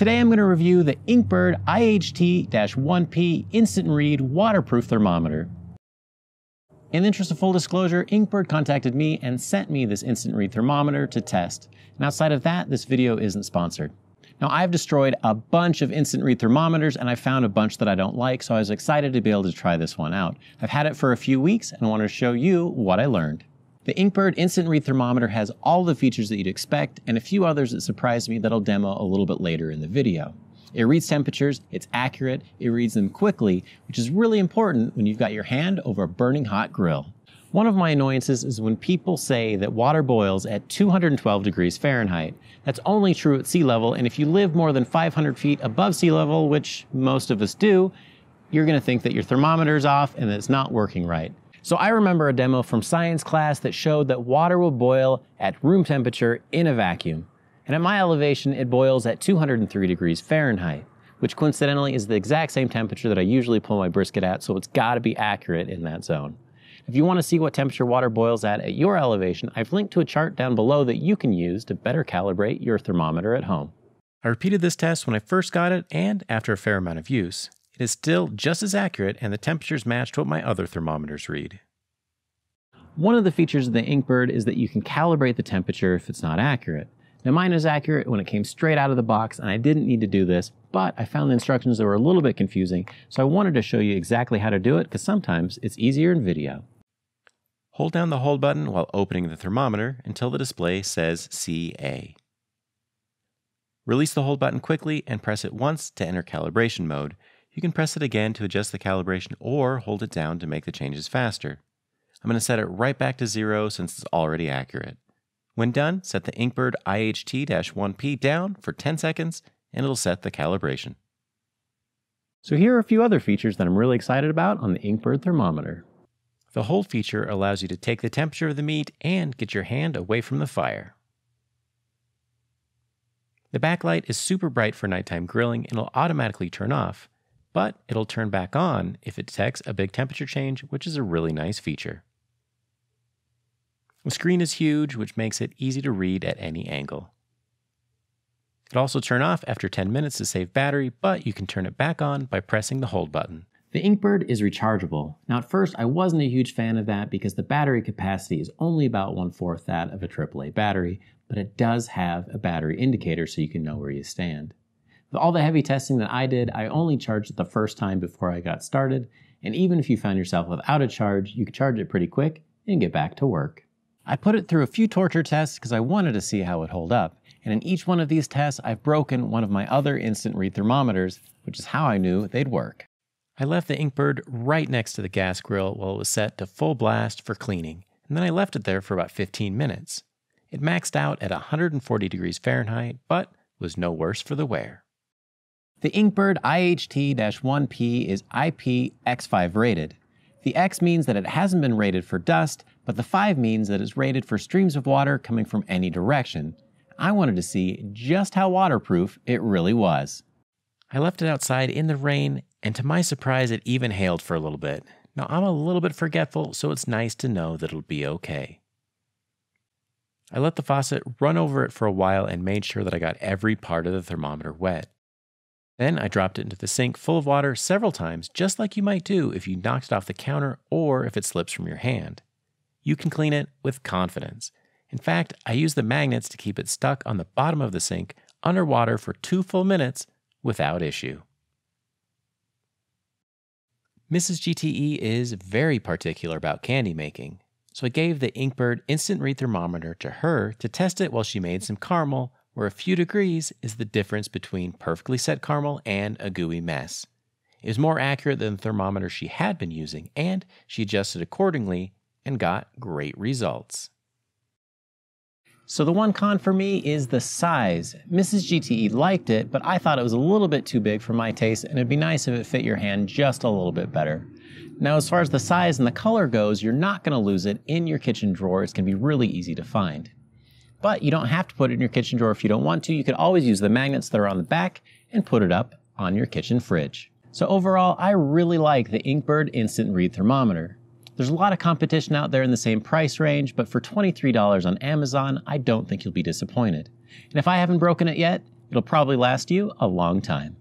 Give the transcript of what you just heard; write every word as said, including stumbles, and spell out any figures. Today I'm going to review the Inkbird I H T one P Instant Read Waterproof Thermometer. In the interest of full disclosure, Inkbird contacted me and sent me this Instant Read thermometer to test, and outside of that, this video isn't sponsored. Now, I've destroyed a bunch of Instant Read thermometers, and I found a bunch that I don't like, so I was excited to be able to try this one out. I've had it for a few weeks, and I want to show you what I learned. The Inkbird Instant Read Thermometer has all the features that you'd expect and a few others that surprised me that I'll demo a little bit later in the video. It reads temperatures, it's accurate, it reads them quickly, which is really important when you've got your hand over a burning hot grill. One of my annoyances is when people say that water boils at two hundred twelve degrees Fahrenheit. That's only true at sea level, and if you live more than five hundred feet above sea level, which most of us do, you're going to think that your thermometer is off and that it's not working right. So I remember a demo from science class that showed that water will boil at room temperature in a vacuum. And at my elevation, it boils at two hundred three degrees Fahrenheit, which coincidentally is the exact same temperature that I usually pull my brisket at, so it's got to be accurate in that zone. If you want to see what temperature water boils at at your elevation, I've linked to a chart down below that you can use to better calibrate your thermometer at home. I repeated this test when I first got it, and after a fair amount of use, it is still just as accurate and the temperatures matched what my other thermometers read. One of the features of the Inkbird is that you can calibrate the temperature if it's not accurate. Now, mine is accurate when it came straight out of the box and I didn't need to do this, but I found the instructions that were a little bit confusing, so I wanted to show you exactly how to do it because sometimes it's easier in video. Hold down the hold button while opening the thermometer until the display says C A. Release the hold button quickly and press it once to enter calibration mode. You can press it again to adjust the calibration or hold it down to make the changes faster. I'm going to set it right back to zero since it's already accurate. When done, set the Inkbird I H T one P down for ten seconds and it'll set the calibration. So here are a few other features that I'm really excited about on the Inkbird thermometer. The hold feature allows you to take the temperature of the meat and get your hand away from the fire. The backlight is super bright for nighttime grilling and it'll automatically turn off, but it'll turn back on if it detects a big temperature change, which is a really nice feature. The screen is huge, which makes it easy to read at any angle. It also turns off after ten minutes to save battery, but you can turn it back on by pressing the hold button. The Inkbird is rechargeable. Now at first I wasn't a huge fan of that because the battery capacity is only about one-fourth that of a triple A battery, but it does have a battery indicator so you can know where you stand. With all the heavy testing that I did, I only charged it the first time before I got started, and even if you found yourself without a charge, you could charge it pretty quick and get back to work. I put it through a few torture tests because I wanted to see how it held up, and in each one of these tests, I've broken one of my other instant read thermometers, which is how I knew they'd work. I left the Inkbird right next to the gas grill while it was set to full blast for cleaning, and then I left it there for about fifteen minutes. It maxed out at one hundred forty degrees Fahrenheit, but was no worse for the wear. The Inkbird I H T one P is I P X five rated. The X means that it hasn't been rated for dust, but the five means that it's rated for streams of water coming from any direction. I wanted to see just how waterproof it really was. I left it outside in the rain, and to my surprise, it even hailed for a little bit. Now, I'm a little bit forgetful, so it's nice to know that it'll be okay. I let the faucet run over it for a while and made sure that I got every part of the thermometer wet. Then I dropped it into the sink full of water several times, just like you might do if you knocked it off the counter or if it slips from your hand. You can clean it with confidence. In fact, I used the magnets to keep it stuck on the bottom of the sink underwater for two full minutes without issue. Missus G T E is very particular about candy making, so I gave the Inkbird Instant Read Thermometer to her to test it while she made some caramel, where a few degrees is the difference between perfectly set caramel and a gooey mess. It was more accurate than the thermometer she had been using, and she adjusted accordingly and got great results. So the one con for me is the size. Missus G T E liked it, but I thought it was a little bit too big for my taste, and it'd be nice if it fit your hand just a little bit better. Now, as far as the size and the color goes, you're not going to lose it in your kitchen drawer. It's going to be really easy to find. But you don't have to put it in your kitchen drawer if you don't want to. You could always use the magnets that are on the back and put it up on your kitchen fridge. So overall, I really like the Inkbird Instant Read Thermometer. There's a lot of competition out there in the same price range, but for twenty-three dollars on Amazon, I don't think you'll be disappointed. And if I haven't broken it yet, It'll probably last you a long time.